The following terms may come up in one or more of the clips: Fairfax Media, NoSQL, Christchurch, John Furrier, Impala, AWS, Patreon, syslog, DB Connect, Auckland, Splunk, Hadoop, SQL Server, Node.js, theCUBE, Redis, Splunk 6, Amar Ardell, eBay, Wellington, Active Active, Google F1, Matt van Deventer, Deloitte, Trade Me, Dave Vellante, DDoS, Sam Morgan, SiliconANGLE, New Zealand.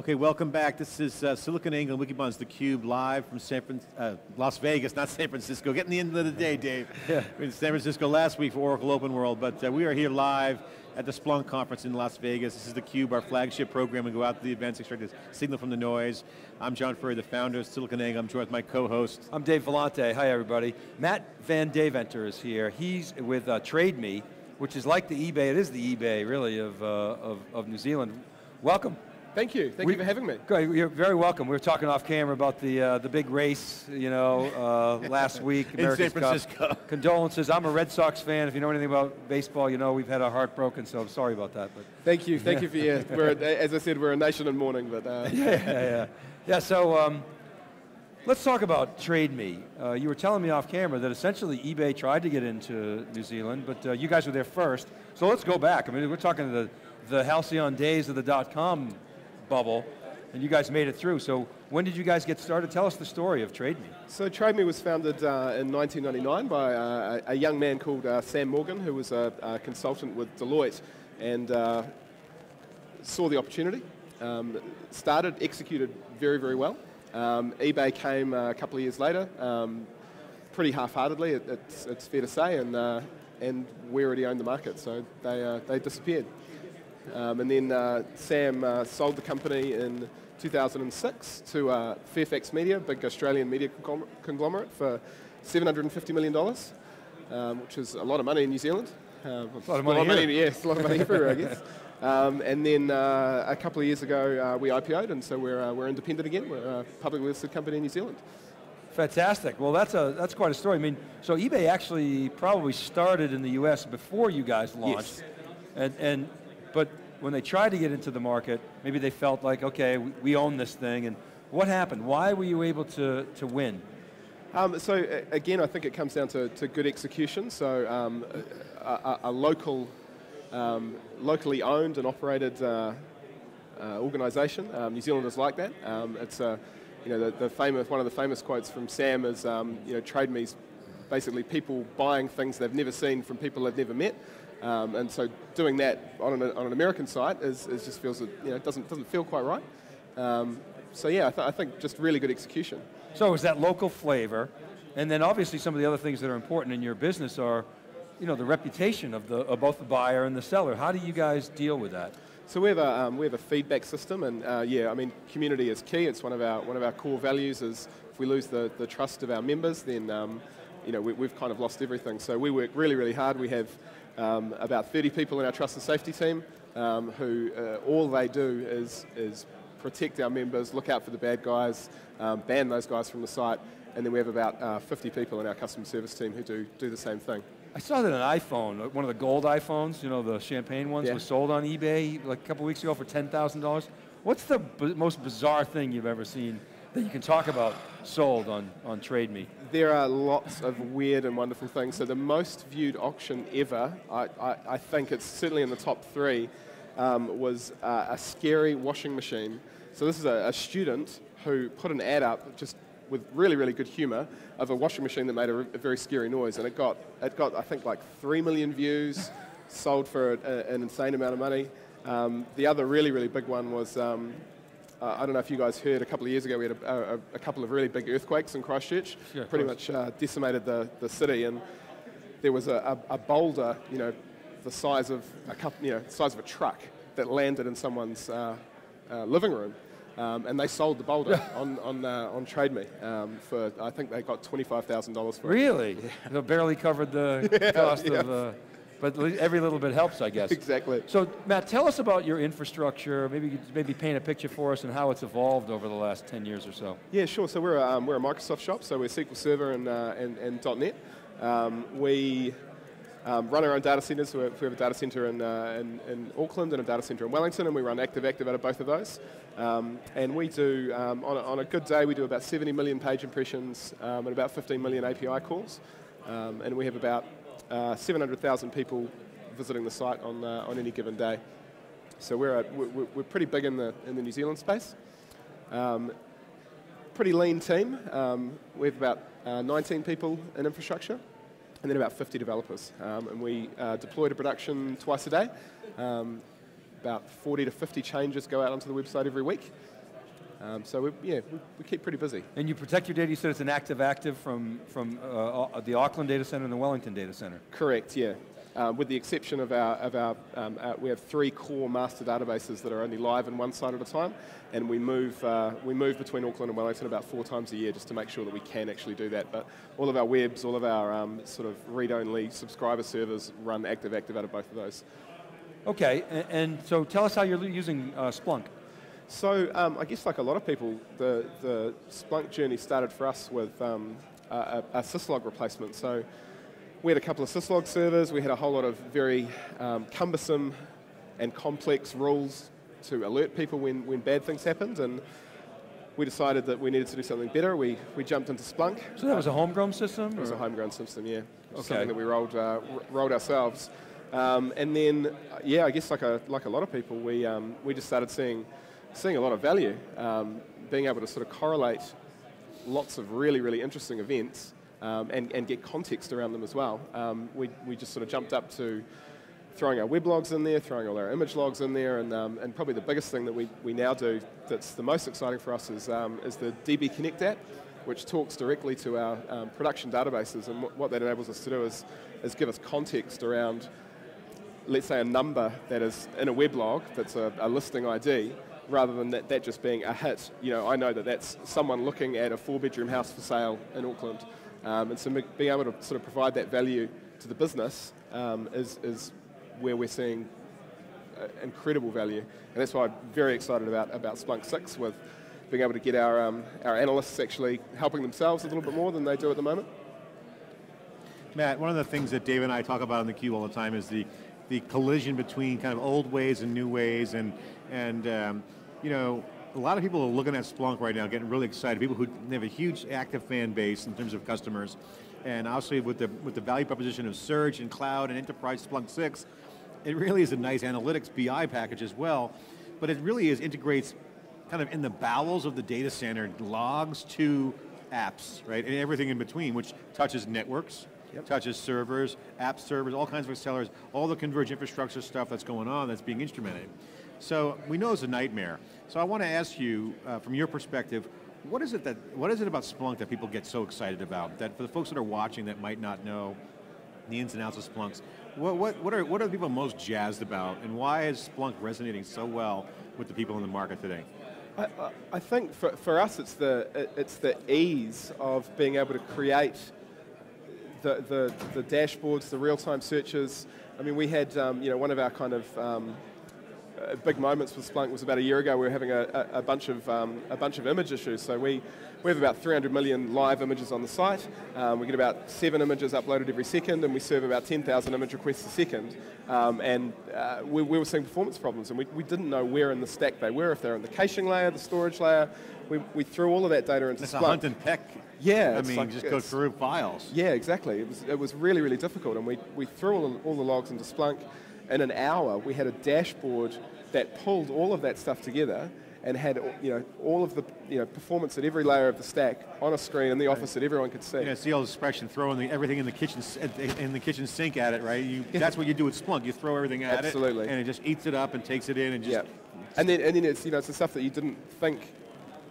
Okay, welcome back. This is SiliconANGLE and Wikibon's theCUBE live from Las Vegas, not San Francisco. Getting the end of the day, Dave. Yeah. We were in San Francisco last week for Oracle Open World, but we are here live at the Splunk conference in Las Vegas. This is theCUBE, our flagship program. We go out to the events, extract the signal from the noise. I'm John Furrier, the founder of SiliconANGLE. I'm joined with my co-host. I'm Dave Vellante, hi everybody. Matt van Deventer is here. He's with Trade Me, which is like the eBay, it is the eBay really of New Zealand. Welcome. Thank you. Thank you for having me. Great. You're very welcome. We were talking off camera about the big race, you know, last week. America's in San Francisco. Cup. Condolences. I'm a Red Sox fan. If you know anything about baseball, you know we've had our heart broken, so I'm sorry about that. But thank you. Thank you for your, as I said, we're a nation in mourning. But yeah. So let's talk about Trade Me. You were telling me off camera that essentially eBay tried to get into New Zealand, but you guys were there first. So let's go back. I mean, we're talking the halcyon days of the dot-com bubble, and you guys made it through. So when did you guys get started? Tell us the story of Trade Me. So Trade Me was founded in 1999 by a young man called Sam Morgan, who was a consultant with Deloitte, and saw the opportunity, started, executed very, very well. eBay came a couple of years later, pretty half-heartedly, it's fair to say, and we already owned the market, so they disappeared. And then Sam sold the company in 2006 to Fairfax Media, a big Australian media conglomerate, for $750 million, which is a lot of money in New Zealand. A lot of money, yes, a lot of money everywhere, I guess. And then a couple of years ago, we IPO'd, and so we're independent again. We're a publicly listed company in New Zealand. Fantastic. Well, that's quite a story. I mean, so eBay actually probably started in the US before you guys launched, yes. But when they tried to get into the market, maybe they felt like, okay, we own this thing, and what happened? Why were you able to win? So again, I think it comes down to good execution. So a local, locally owned and operated organization, New Zealanders like that. It's you know, one of the famous quotes from Sam is, you know, Trade Me's basically people buying things they've never seen from people they've never met. And so doing that on an American site is just feels, you know, doesn't feel quite right. So yeah, I think just really good execution. So it was that local flavor, and then obviously some of the other things that are important in your business are, you know, the reputation of both the buyer and the seller. How do you guys deal with that? So we have a feedback system, and yeah, I mean, community is key. It's one of our core values. Is if we lose the trust of our members, then you know, we've kind of lost everything. So we work really, really hard. We have about 30 people in our trust and safety team who all they do is protect our members, look out for the bad guys, ban those guys from the site, and then we have about 50 people in our customer service team who do the same thing. I saw that an iPhone, one of the gold iPhones, you know, the champagne ones, yeah, was sold on eBay like a couple weeks ago for $10,000. What's the most bizarre thing you've ever seen that you can talk about sold on Trade Me? There are lots of weird and wonderful things. So the most viewed auction ever, I think it's certainly in the top three, was a scary washing machine. So this is a student who put an ad up, just with really, really good humor, of a washing machine that made a very scary noise, and it got I think like 3 million views, sold for an insane amount of money. The other really, really big one was, I don't know if you guys heard, a couple of years ago we had a couple of really big earthquakes in Christchurch, yeah, pretty much decimated the city, and there was a boulder, you know, the size of a truck that landed in someone's living room, and they sold the boulder on Trade Me for, I think they got $25,000 for it. Really? Yeah. They barely covered the cost of but every little bit helps, I guess. Exactly. So Matt, tell us about your infrastructure. Maybe paint a picture for us and how it's evolved over the last 10 years or so. Yeah, sure. So we're a Microsoft shop. So we're SQL Server and .NET. We run our own data centers. So we have a data center in Auckland and a data center in Wellington, and we run Active Active out of both of those. And we do, on a good day, we do about 70 million page impressions and about 15 million API calls. And we have about 700,000 people visiting the site on any given day. So we're pretty big in the New Zealand space. Pretty lean team. We have about 19 people in infrastructure, and then about 50 developers. And we deploy to production twice a day. about 40 to 50 changes go out onto the website every week. So we keep pretty busy. And you protect your data, you said it's an Active from the Auckland data center and the Wellington data center. Correct, yeah. With the exception of our we have 3 core master databases that are only live in one site at a time, and we move between Auckland and Wellington about 4 times a year just to make sure that we can actually do that. But all of our webs, all of our sort of read-only subscriber servers run Active Active out of both of those. Okay, and so tell us how you're using Splunk. So I guess like a lot of people, the Splunk journey started for us with a syslog replacement. So we had a couple of syslog servers. We had a whole lot of very cumbersome and complex rules to alert people when bad things happened. And we decided that we needed to do something better. We jumped into Splunk. So that was a homegrown system? It was a homegrown system, yeah. Okay. Something that we rolled ourselves. And then, yeah, I guess like a lot of people, we just started seeing a lot of value, being able to sort of correlate lots of really, really interesting events and get context around them as well. We just sort of jumped up to throwing our web logs in there, throwing all our image logs in there, and probably the biggest thing that we now do that's the most exciting for us is the DB Connect app, which talks directly to our production databases, and what that enables us to do is give us context around, let's say, a number that is in a web log that's a listing ID, rather than that just being a hit. You know, I know that that's someone looking at a 4-bedroom house for sale in Auckland. And so being able to sort of provide that value to the business is where we're seeing incredible value. And that's why I'm very excited about Splunk 6, with being able to get our analysts actually helping themselves a little bit more than they do at the moment. Matt, one of the things that Dave and I talk about on theCUBE all the time is the collision between kind of old ways and new ways, and you know, a lot of people are looking at Splunk right now, getting really excited. People who have a huge active fan base in terms of customers, and obviously with the value proposition of Surge and Cloud and Enterprise Splunk 6, it really is a nice analytics BI package as well. But it really is integrates kind of in the bowels of the data center logs to apps, right, and everything in between, which touches networks, yep, touches servers, app servers, all kinds of accelerators, all the converged infrastructure stuff that's going on that's being instrumented. So we know it's a nightmare. So I want to ask you, from your perspective, what is it about Splunk that people get so excited about? That for the folks that are watching that might not know the ins and outs of Splunk, what are the people most jazzed about, and why is Splunk resonating so well with the people in the market today? I think for us it's the ease of being able to create the dashboards, the real-time searches. I mean, we had you know, one of our kind of big moments with Splunk was about a year ago. We were having a bunch of image issues. So we have about 300 million live images on the site. We get about 7 images uploaded every second, and we serve about 10,000 image requests a second. We were seeing performance problems, and we didn't know where in the stack they were, if they were in the caching layer, the storage layer. We threw all of that data into Splunk. It's a hunt and peck. Yeah, I mean, like, just go through files. Yeah, exactly. It was really, really difficult, and we threw all the logs into Splunk. In an hour, we had a dashboard that pulled all of that stuff together and had, you know, all of the, you know, performance at every layer of the stack on a screen in the office that everyone could see. You know, see all the expression, throwing everything in the kitchen sink at it, right? That's what you do with Splunk. You throw everything at Absolutely. It, and it just eats it up and takes it in and just. Yep. And then it's, you know, it's the stuff that you didn't think,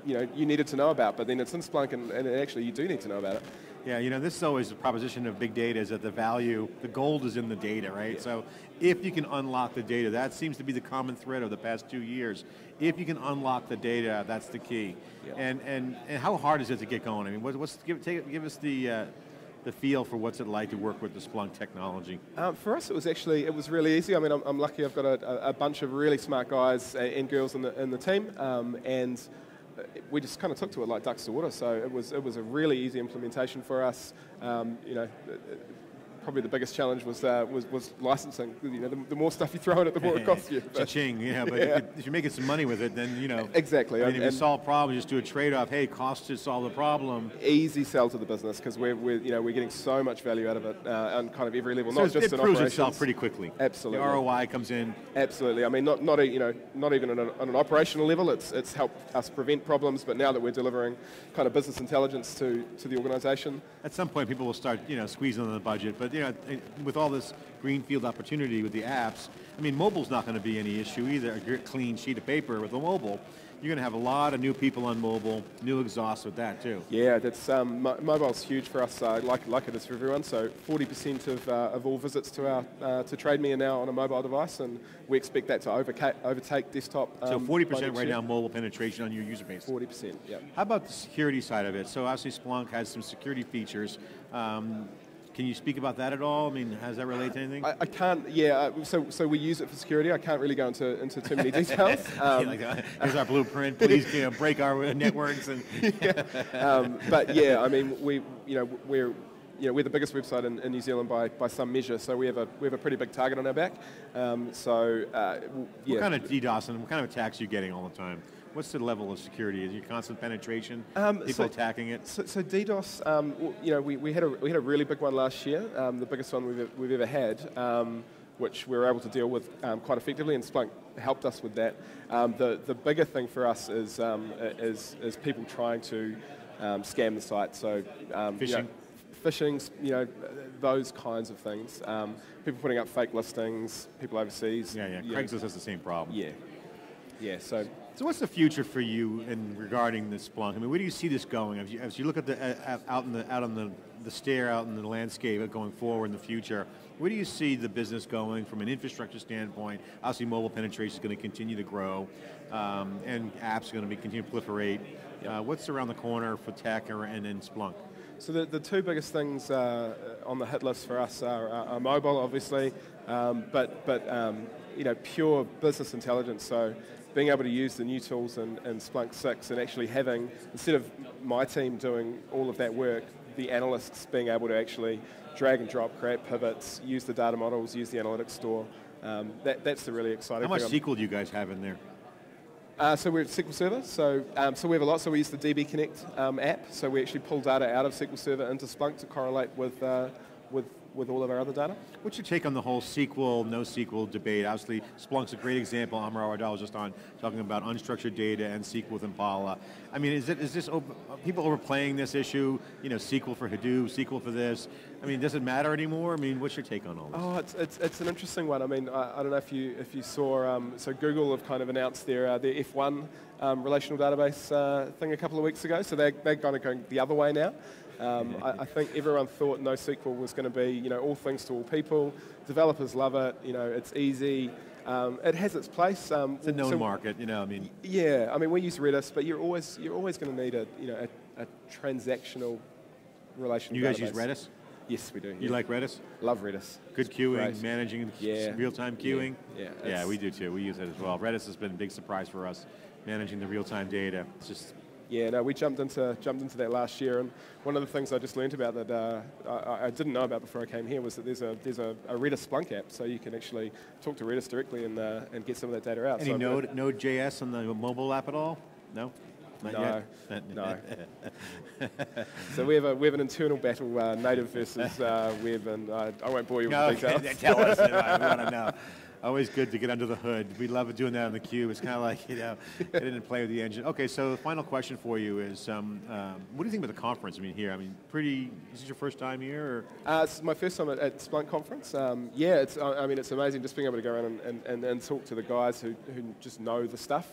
you know, you needed to know about, but then it's in Splunk, and actually you do need to know about it. Yeah, you know, this is always the proposition of big data, is that the value, the gold is in the data, right? Yeah. So if you can unlock the data, that seems to be the common thread of the past 2 years. If you can unlock the data, that's the key. Yeah. And how hard is it to get going? I mean, give us the feel for what's it like to work with the Splunk technology. For us, it was really easy. I mean, I'm lucky. I've got a bunch of really smart guys and girls in the team, and we just kind of took to it like ducks to water, so it was a really easy implementation for us. You know, probably the biggest challenge was licensing. You know, the more stuff you throw in it, the more it costs you. Cha-ching, yeah, but yeah. If you're making some money with it, then you know. Exactly. I mean, if you solve problems, just do a trade-off. Hey, cost to solve the problem. Easy sell to the business, because we're getting so much value out of it on kind of every level, so not just in operations. It proves itself pretty quickly. Absolutely. The ROI comes in. Absolutely. I mean, not even on an operational level. It's helped us prevent problems, but now that we're delivering kind of business intelligence to the organization. At some point, people will start, you know, squeezing on the budget, but. you know, with all this greenfield opportunity with the apps, I mean, mobile's not going to be any issue either, a clean sheet of paper with a mobile. You're going to have a lot of new people on mobile, new exhaust with that too. Yeah, that's mobile's huge for us, like it is for everyone. So 40% of all visits to our to Trade Me are now on a mobile device, and we expect that to overtake desktop. So 40% right now mobile penetration on your user base. 40%, yeah. How about the security side of it? So obviously Splunk has some security features. Can you speak about that at all? I mean, how does that relate to anything? I can't, yeah, so we use it for security. I can't really go into too many details. Here's our blueprint, please break our networks. And yeah. But yeah, I mean, we're the biggest website in New Zealand by some measure, so we have a pretty big target on our back. Yeah. What kind of DDoS and what kind of attacks are you getting all the time? What's the level of security? Is your constant penetration? People attacking it. So DDoS, we had a really big one last year, the biggest one we've ever had, which we were able to deal with quite effectively, and Splunk helped us with that. The bigger thing for us is people trying to scam the site. So phishing. Phishing, those kinds of things. People putting up fake listings. People overseas. Yeah. Craigslist has the same problem. Yeah. So what's the future for you in regarding this Splunk? I mean, where do you see this going? As you look at out on the landscape going forward in the future, where do you see the business going from an infrastructure standpoint? Obviously, mobile penetration is going to continue to grow, and apps are going to continue to proliferate. What's around the corner for tech and in Splunk? So the two biggest things on the hit list for us are mobile, obviously, but pure business intelligence. So being able to use the new tools in Splunk 6 and actually having, instead of my team doing all of that work, the analysts being able to actually drag and drop, create pivots, use the data models, use the analytics store. That's the really exciting thing. How much SQL do you guys have in there? So we're at SQL Server, so we have a lot. So we use the DB Connect app, so we actually pull data out of SQL Server into Splunk to correlate with all of our other data. What's your take on the whole SQL, no SQL debate? Obviously, Splunk's a great example. Amar Ardell was just on talking about unstructured data and SQL with Impala. I mean, are people overplaying this issue? SQL for Hadoop, SQL for this. I mean, does it matter anymore? I mean, what's your take on all this? Oh, it's an interesting one. I mean, I don't know if you saw. So Google have kind of announced their F1 relational database thing a couple of weeks ago. So they're kind of going the other way now. I think everyone thought NoSQL was going to be, all things to all people. Developers love it. It's easy. It has its place. It's a known market, I mean. Yeah, I mean, we use Redis, but you're always going to need a transactional relational database. You guys use Redis? Yes, we do. You like Redis? Love Redis. Good queuing, managing real-time queuing. Yeah, we do too. We use it as well. Redis has been a big surprise for us, managing the real-time data. It's just. Yeah, no, we jumped into that last year, and one of the things I just learned about that I didn't know about before I came here was that there's a Redis Splunk app, so you can actually talk to Redis directly and get some of that data out. Any Node.js on the mobile app at all? No. No. So we have an internal battle, native versus web, and I won't bore you with the details. Tell us, I want to know. Always good to get under the hood. We love doing that on the cube. It's kind of like, I didn't play with the engine. Okay, so the final question for you is, what do you think about the conference? I mean, here, is this your first time here? Or? This is my first time at Splunk conference. It's amazing just being able to go around and talk to the guys who just know the stuff.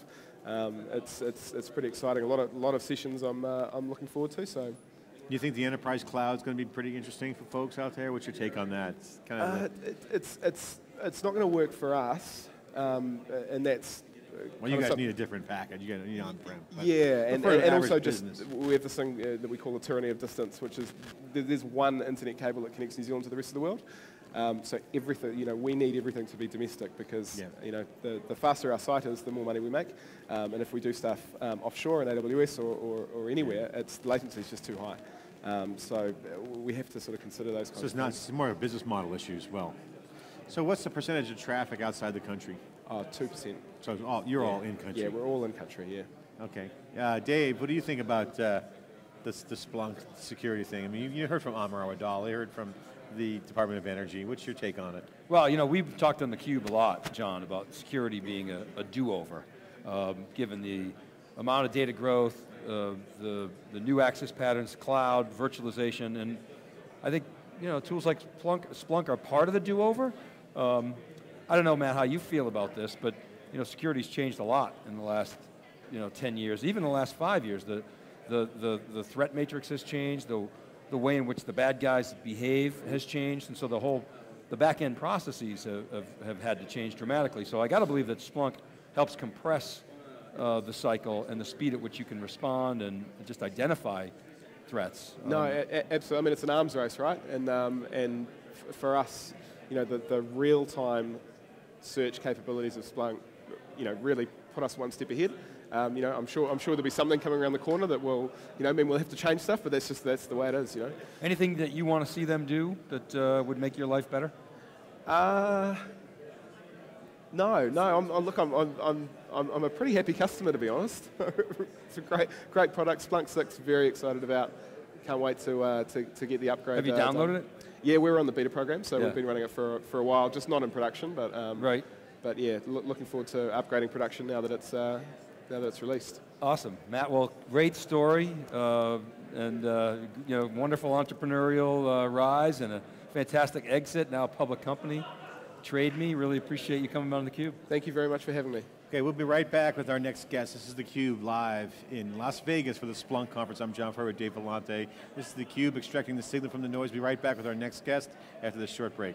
It's pretty exciting. A lot of sessions I'm looking forward to. So. Do you think the enterprise cloud's going to be pretty interesting for folks out there? What's your take on that? It's not going to work for us, and that's... Well, you guys need a different package. You need on-prem. Yeah, and also just we have this thing that we call the tyranny of distance, which is there's one internet cable that connects New Zealand to the rest of the world. So everything, we need everything to be domestic because, the faster our site is, the more money we make. And if we do stuff offshore in AWS or anywhere, the latency is just too high. So we have to sort of consider those kinds of things. So it's more of a business model issue as well. So what's the percentage of traffic outside the country? 2%. So you're all in country. Yeah, we're all in country, yeah. Okay. Dave, what do you think about the Splunk security thing? I mean, you heard from Amar Ardell, you heard from the Department of Energy. What's your take on it? Well, we've talked on theCUBE a lot, John, about security being a do-over, given the amount of data growth, the new access patterns, cloud, virtualization, and I think you know, tools like Splunk are part of the do-over. I don't know, Matt, how you feel about this, but you know, security's changed a lot in the last 10 years, even the last 5 years. The threat matrix has changed. The way in which the bad guys behave has changed, and so the whole back-end processes have had to change dramatically. So I got to believe that Splunk helps compress the cycle and the speed at which you can respond and just identify threats. No, absolutely. I mean, it's an arms race, right? And for us, the real-time search capabilities of Splunk, really put us one step ahead. I'm sure there'll be something coming around the corner that will, mean we'll have to change stuff, but that's the way it is, Anything that you want to see them do that would make your life better? No. Look, I'm a pretty happy customer, to be honest. It's a great product. Splunk 6, very excited about. Can't wait to get the upgrade. Have you downloaded it? Yeah, we're on the beta program, so we've been running it for a while, just not in production, but But yeah, looking forward to upgrading production now that it's. Now that it's released. Awesome, Matt. Well, great story, wonderful entrepreneurial rise and a fantastic exit. Now a public company, Trade Me. Really appreciate you coming on theCUBE. Thank you very much for having me. Okay, we'll be right back with our next guest. This is theCUBE live in Las Vegas for the Splunk conference. I'm John Furrier, Dave Vellante. This is theCUBE, extracting the signal from the noise. Be right back with our next guest after this short break.